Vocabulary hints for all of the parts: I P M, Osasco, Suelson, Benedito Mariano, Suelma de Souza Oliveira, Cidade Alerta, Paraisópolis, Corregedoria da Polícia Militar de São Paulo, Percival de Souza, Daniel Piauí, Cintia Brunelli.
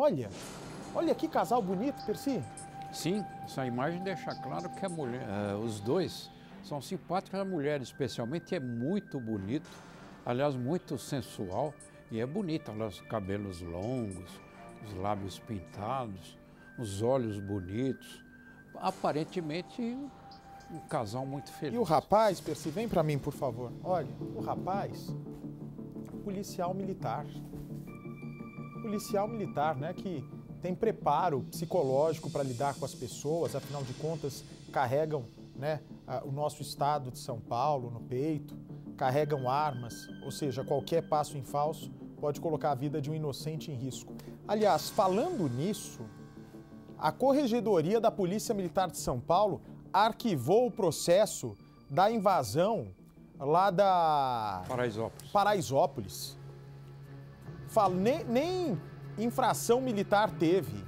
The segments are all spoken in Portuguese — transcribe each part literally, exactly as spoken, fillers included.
Olha, olha que casal bonito, Percy. Sim, essa imagem deixa claro que a mulher, uh, os dois são simpáticos, a mulher especialmente é muito bonito, aliás, muito sensual e é bonita. Os cabelos longos, os lábios pintados, os olhos bonitos, aparentemente um casal muito feliz. E o rapaz, Percy, vem para mim, por favor. Olha, o rapaz, policial militar, policial militar, né, que tem preparo psicológico para lidar com as pessoas, afinal de contas, carregam, né, o nosso estado de São Paulo no peito, carregam armas, ou seja, qualquer passo em falso pode colocar a vida de um inocente em risco. Aliás, falando nisso, a Corregedoria da Polícia Militar de São Paulo arquivou o processo da invasão lá da... Paraisópolis. Paraisópolis. Fala, nem... nem... infração militar teve.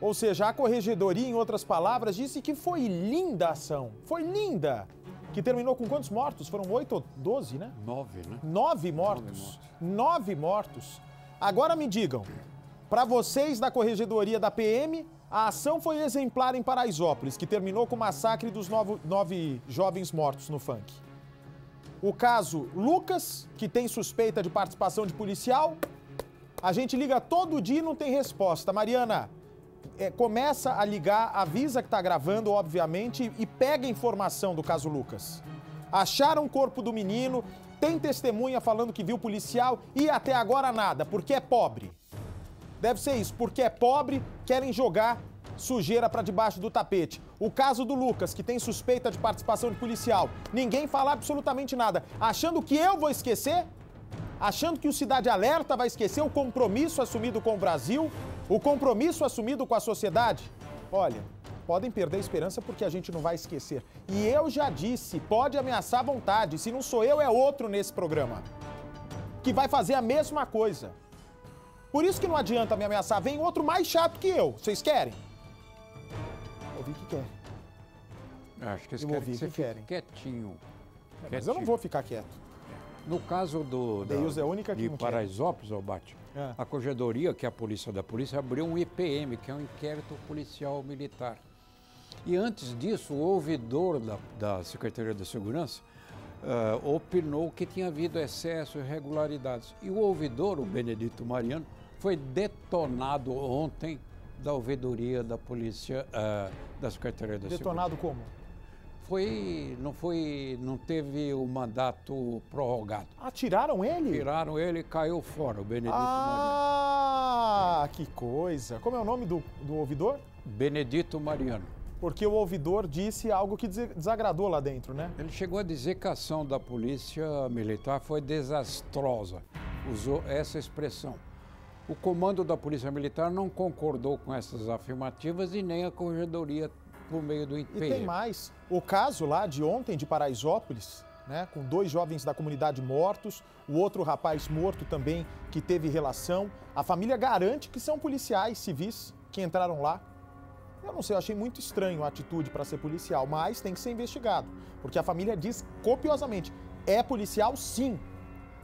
Ou seja, a corregedoria, em outras palavras, disse que foi linda a ação. Foi linda! Que terminou com quantos mortos? Foram oito ou doze, né? Nove, né? Nove mortos. Nove mortos. Nove mortos. Agora me digam, para vocês da corregedoria da P M, a ação foi exemplar em Paraisópolis, que terminou com o massacre dos nove, nove jovens mortos no funk. O caso Lucas, que tem suspeita de participação de policial... A gente liga todo dia e não tem resposta. Mariana, é, começa a ligar, avisa que está gravando, obviamente, e pega a informação do caso Lucas. Acharam o corpo do menino, tem testemunha falando que viu o policial e até agora nada, porque é pobre. Deve ser isso, porque é pobre, querem jogar sujeira para debaixo do tapete. O caso do Lucas, que tem suspeita de participação de policial, ninguém fala absolutamente nada. Achando que eu vou esquecer? Achando que o Cidade Alerta vai esquecer o compromisso assumido com o Brasil, o compromisso assumido com a sociedade? Olha, podem perder a esperança porque a gente não vai esquecer. E eu já disse, pode ameaçar à vontade, se não sou eu, é outro nesse programa, que vai fazer a mesma coisa. Por isso que não adianta me ameaçar, vem outro mais chato que eu. Vocês querem? Ouvi que querem. Acho que eles querem que você fique quietinho. É, mas eu não vou ficar quieto. No caso do, da, é única que de Paraisópolis, Albate, é. a corregedoria, que é a polícia da polícia, abriu um I P M, que é um inquérito policial militar. E antes disso, o ouvidor da, da Secretaria da Segurança uh, opinou que tinha havido excesso, irregularidades. E o ouvidor, o Benedito Mariano, foi detonado ontem da ouvidoria da polícia, uh, da Secretaria da Segurança. Detonado como? Foi, não foi, não teve o mandato prorrogado. Atiraram ele? Atiraram ele e caiu fora, o Benedito ah, Mariano. Ah, que coisa. Como é o nome do, do ouvidor? Benedito Mariano. Porque o ouvidor disse algo que desagradou lá dentro, né? Ele chegou a dizer que a ação da polícia militar foi desastrosa. Usou essa expressão. O comando da polícia militar não concordou com essas afirmativas e nem a corregedoria por meio do I P M. E tem mais. O caso lá de ontem de Paraisópolis, né, com dois jovens da comunidade mortos, o outro rapaz morto também que teve relação. A família garante que são policiais civis que entraram lá. Eu não sei, eu achei muito estranho a atitude para ser policial, mas tem que ser investigado, porque a família diz copiosamente, é policial sim,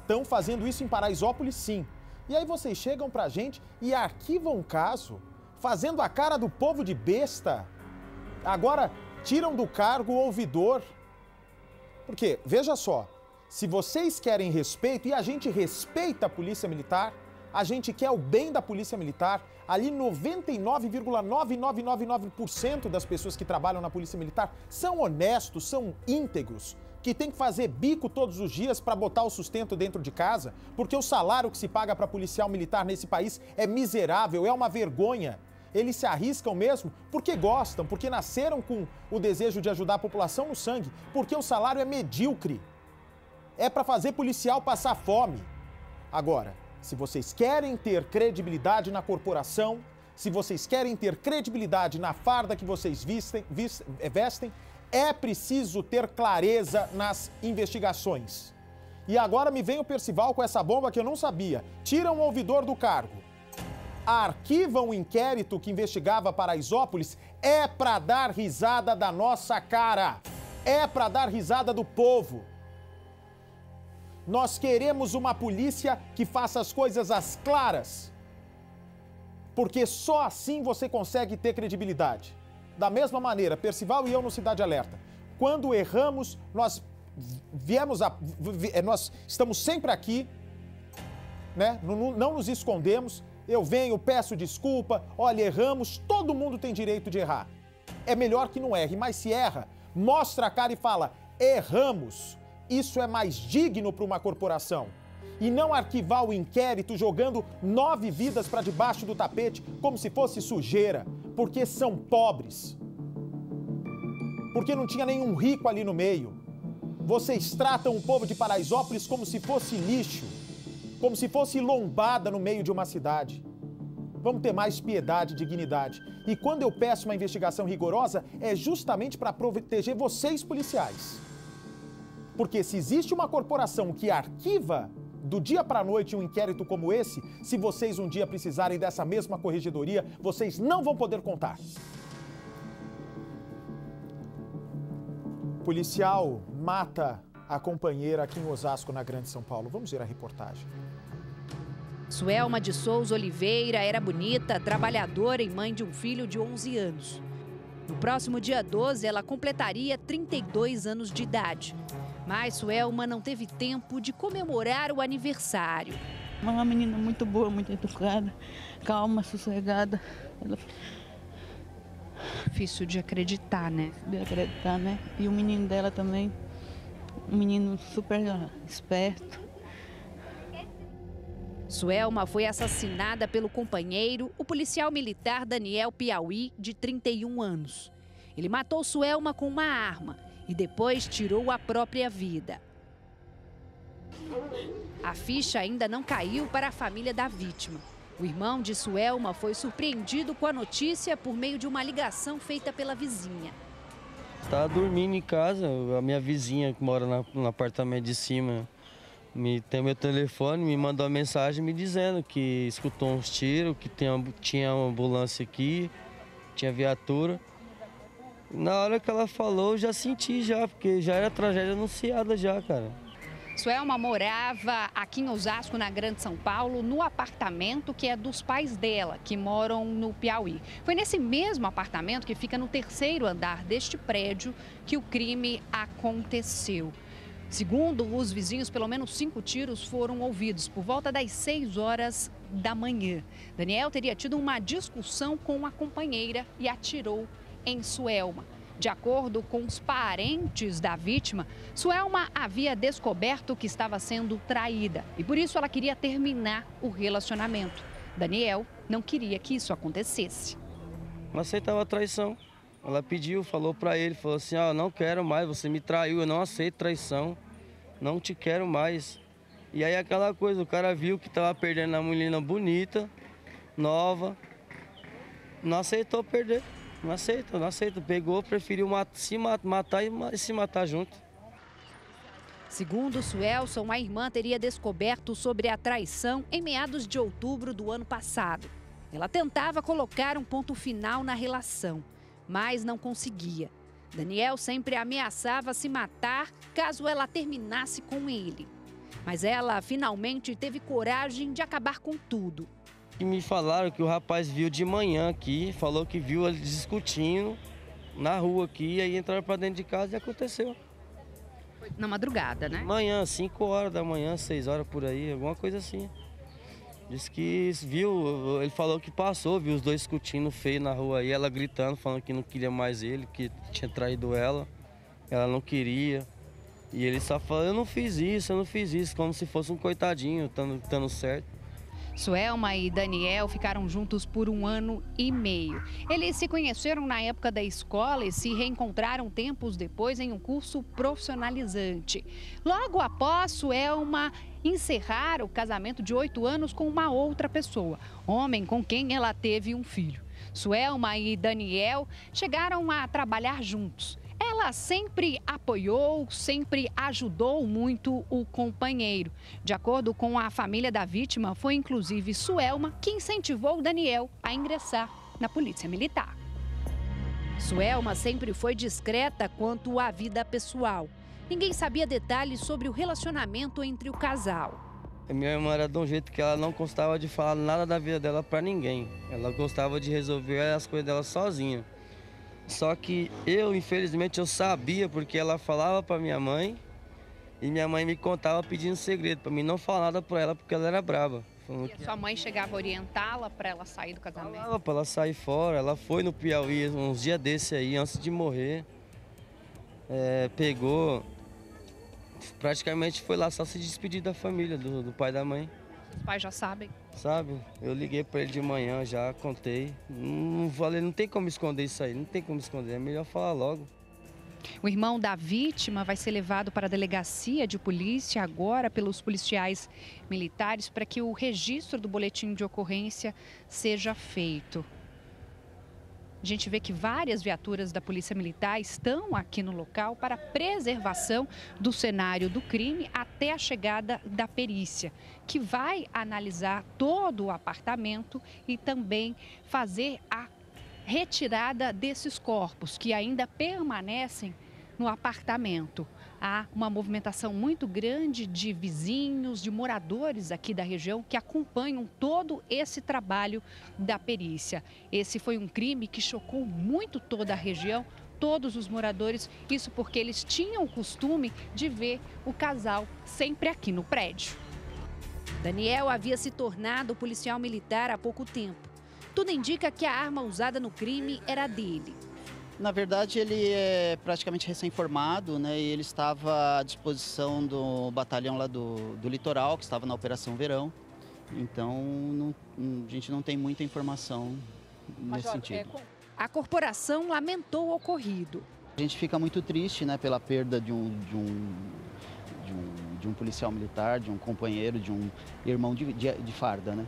estão fazendo isso em Paraisópolis sim. E aí vocês chegam pra gente e arquivam um caso fazendo a cara do povo de besta. Agora, tiram do cargo o ouvidor. Porque, veja só, se vocês querem respeito, e a gente respeita a Polícia Militar, a gente quer o bem da Polícia Militar, ali noventa e nove vírgula nove nove nove nove por cento das pessoas que trabalham na Polícia Militar são honestos, são íntegros, que tem que fazer bico todos os dias para botar o sustento dentro de casa, porque o salário que se paga para policial militar nesse país é miserável, é uma vergonha. Eles se arriscam mesmo porque gostam, porque nasceram com o desejo de ajudar a população no sangue, porque o salário é medíocre. É para fazer policial passar fome. Agora, se vocês querem ter credibilidade na corporação, se vocês querem ter credibilidade na farda que vocês vistem, vestem, é preciso ter clareza nas investigações. E agora me vem o Percival com essa bomba que eu não sabia. Tiram o ouvidor do cargo. Arquivam o inquérito que investigava Paraisópolis, é pra dar risada da nossa cara. É pra dar risada do povo. Nós queremos uma polícia que faça as coisas às claras. porque só assim você consegue ter credibilidade. Da mesma maneira, Percival e eu no Cidade Alerta. Quando erramos, nós viemos a, nós estamos sempre aqui, né? Não, não nos escondemos. Eu venho, peço desculpa, olha, erramos, todo mundo tem direito de errar. É melhor que não erre, mas se erra, mostra a cara e fala, erramos. Isso é mais digno para uma corporação. E não arquivar o inquérito jogando nove vidas para debaixo do tapete como se fosse sujeira, porque são pobres. Porque não tinha nenhum rico ali no meio. Vocês tratam o povo de Paraisópolis como se fosse lixo, como se fosse lombada no meio de uma cidade. Vamos ter mais piedade e dignidade. E quando eu peço uma investigação rigorosa, é justamente para proteger vocês, policiais. Porque se existe uma corporação que arquiva do dia para a noite um inquérito como esse, se vocês um dia precisarem dessa mesma corregedoria, vocês não vão poder contar. O policial mata a companheira aqui em Osasco, na Grande São Paulo. Vamos ver a reportagem. Suelma de Souza Oliveira era bonita, trabalhadora e mãe de um filho de onze anos. No próximo dia doze, ela completaria trinta e dois anos de idade. Mas Suelma não teve tempo de comemorar o aniversário. Uma menina muito boa, muito educada, calma, sossegada. Ela... Difícil de acreditar, né? De acreditar, né? E o menino dela também, um menino super esperto. Suelma foi assassinada pelo companheiro, o policial militar Daniel Piauí, de trinta e um anos. Ele matou Suelma com uma arma e depois tirou a própria vida. A ficha ainda não caiu para a família da vítima. O irmão de Suelma foi surpreendido com a notícia por meio de uma ligação feita pela vizinha. Estava dormindo em casa, a minha vizinha que mora na, no apartamento de cima... Me, tem meu telefone, me mandou uma mensagem me dizendo que escutou uns tiros, que tem, tinha uma ambulância aqui, tinha viatura. Na hora que ela falou, eu já senti já, porque já era tragédia anunciada já, cara. Suelma morava aqui em Osasco, na Grande São Paulo, no apartamento que é dos pais dela, que moram no Piauí. Foi nesse mesmo apartamento, que fica no terceiro andar deste prédio, que o crime aconteceu. Segundo os vizinhos, pelo menos cinco tiros foram ouvidos por volta das seis horas da manhã. Daniel teria tido uma discussão com a companheira e atirou em Suelma. De acordo com os parentes da vítima, Suelma havia descoberto que estava sendo traída e por isso ela queria terminar o relacionamento. Daniel não queria que isso acontecesse. Não aceitava a traição. Ela pediu, falou pra ele, falou assim, ah, não quero mais, você me traiu, eu não aceito traição, não te quero mais. E aí aquela coisa, o cara viu que tava perdendo a menina bonita, nova, não aceitou perder, não aceitou, não aceitou, pegou, preferiu mat- se mat- matar e, ma- e se matar junto. Segundo Suelson, a irmã teria descoberto sobre a traição em meados de outubro do ano passado. Ela tentava colocar um ponto final na relação, mas não conseguia. Daniel sempre ameaçava se matar caso ela terminasse com ele. Mas ela finalmente teve coragem de acabar com tudo. E me falaram que o rapaz viu de manhã aqui, falou que viu ele discutindo na rua aqui, aí entraram para dentro de casa e aconteceu. Na madrugada, né? Manhã, cinco horas da manhã, seis horas por aí, alguma coisa assim. Diz que viu, ele falou que passou, viu os dois discutindo feio na rua aí, ela gritando, falando que não queria mais ele, que tinha traído ela, ela não queria. E ele só falou, eu não fiz isso, eu não fiz isso, como se fosse um coitadinho, estando certo. Suelma e Daniel ficaram juntos por um ano e meio. Eles se conheceram na época da escola e se reencontraram tempos depois em um curso profissionalizante. Logo após, Suelma encerrar o casamento de oito anos com uma outra pessoa, homem com quem ela teve um filho. Suelma e Daniel chegaram a trabalhar juntos. Ela sempre apoiou, sempre ajudou muito o companheiro. De acordo com a família da vítima, foi inclusive Suelma que incentivou o Daniel a ingressar na Polícia Militar. Suelma sempre foi discreta quanto à vida pessoal. Ninguém sabia detalhes sobre o relacionamento entre o casal. Minha irmã era de um jeito que ela não gostava de falar nada da vida dela para ninguém. Ela gostava de resolver as coisas dela sozinha. Só que eu, infelizmente, eu sabia, porque ela falava para minha mãe e minha mãe me contava pedindo segredo para mim não falar nada para ela, porque ela era brava. E a sua mãe chegava a orientá-la para ela sair do casamento? Falava para ela sair fora. Ela foi no Piauí uns dias desse aí, antes de morrer. É, pegou, praticamente foi lá só se despedir da família, do, do pai e da mãe. Os pais já sabem? Sabe, eu liguei para ele de manhã, já contei. Não, falei, não tem como esconder isso aí, não tem como esconder, é melhor falar logo. O irmão da vítima vai ser levado para a delegacia de polícia agora pelos policiais militares para que o registro do boletim de ocorrência seja feito. A gente vê que várias viaturas da Polícia Militar estão aqui no local para preservação do cenário do crime até a chegada da perícia, que vai analisar todo o apartamento e também fazer a retirada desses corpos que ainda permanecem no apartamento. Há uma movimentação muito grande de vizinhos, de moradores aqui da região que acompanham todo esse trabalho da perícia. Esse foi um crime que chocou muito toda a região, todos os moradores, isso porque eles tinham o costume de ver o casal sempre aqui no prédio. Daniel havia se tornado policial militar há pouco tempo. Tudo indica que a arma usada no crime era dele. Na verdade, ele é praticamente recém-formado, né? E ele estava à disposição do batalhão lá do, do litoral, que estava na Operação Verão. Então, não, a gente não tem muita informação nesse Major, sentido. É... A corporação lamentou o ocorrido. A gente fica muito triste, né, pela perda de um, de um, de um, de um policial militar, de um companheiro, de um irmão de, de, de farda, né?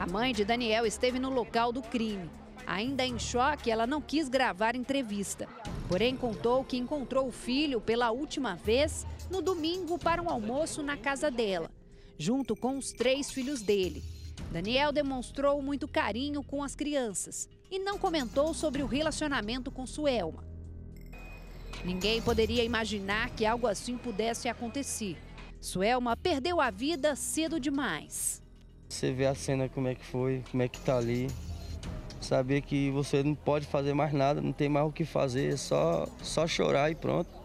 A mãe de Daniel esteve no local do crime. Ainda em choque, ela não quis gravar entrevista. Porém, contou que encontrou o filho pela última vez no domingo para um almoço na casa dela, junto com os três filhos dele. Daniel demonstrou muito carinho com as crianças e não comentou sobre o relacionamento com Suelma. Ninguém poderia imaginar que algo assim pudesse acontecer. Suelma perdeu a vida cedo demais. Você vê a cena, como é que foi, como é que tá ali. Saber que você não pode fazer mais nada, não tem mais o que fazer, é só, só chorar e pronto.